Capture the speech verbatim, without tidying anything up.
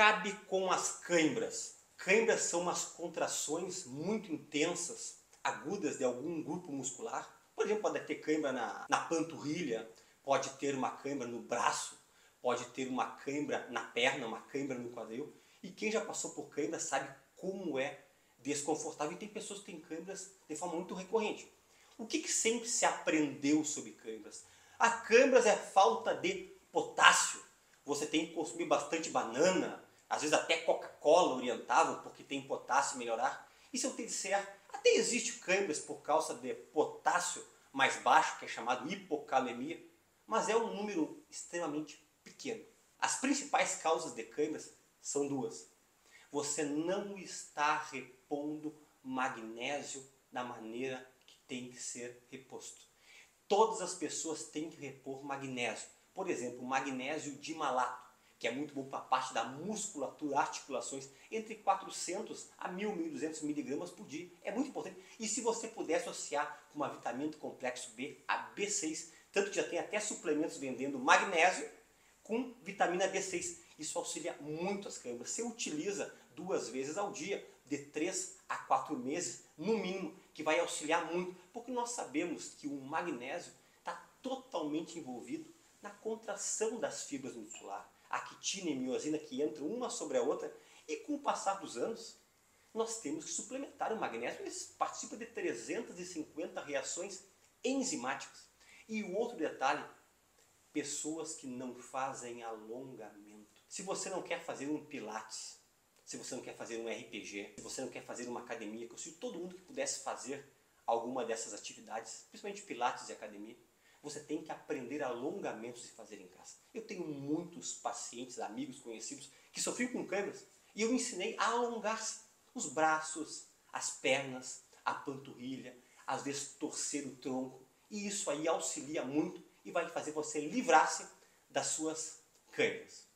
Acabe com as câimbras. Câimbras são umas contrações muito intensas, agudas de algum grupo muscular. Por exemplo, pode ter câimbra na, na panturrilha, pode ter uma câimbra no braço, pode ter uma câimbra na perna, uma câimbra no quadril. E quem já passou por câimbra sabe como é desconfortável. E tem pessoas que têm câimbras de forma muito recorrente. O que, que sempre se aprendeu sobre câimbras? A câimbras é falta de potássio. Você tem que consumir bastante banana, às vezes até Coca-Cola orientável, porque tem potássio melhorar. E se eu te disser, até existe câimbras por causa de potássio mais baixo, que é chamado hipocalemia, mas é um número extremamente pequeno. As principais causas de câimbras são duas. Você não está repondo magnésio da maneira que tem que ser reposto. Todas as pessoas têm que repor magnésio. Por exemplo, magnésio de malato, que é muito bom para a parte da musculatura, articulações, entre quatrocentos a mil, mil e duzentos miligramas por dia. É muito importante. E se você puder associar com uma vitamina do complexo B, a B seis, tanto que já tem até suplementos vendendo magnésio com vitamina B seis. Isso auxilia muito as câimbras. Você utiliza duas vezes ao dia, de três a quatro meses, no mínimo, que vai auxiliar muito. Porque nós sabemos que o magnésio está totalmente envolvido na contração das fibras musculares, actina e miosina que entram uma sobre a outra, e com o passar dos anos, nós temos que suplementar o magnésio. Ele participa de trezentas e cinquenta reações enzimáticas. E o outro detalhe, pessoas que não fazem alongamento. Se você não quer fazer um pilates, se você não quer fazer um R P G, se você não quer fazer uma academia, que eu sinto todo mundo que pudesse fazer alguma dessas atividades, principalmente pilates e academia, você tem que aprender alongamentos e fazer em casa. Eu tenho muitos pacientes, amigos, conhecidos, que sofriam com câimbras e eu ensinei a alongar-se. Os braços, as pernas, a panturrilha, às vezes torcer o tronco. E isso aí auxilia muito e vai fazer você livrar-se das suas câimbras.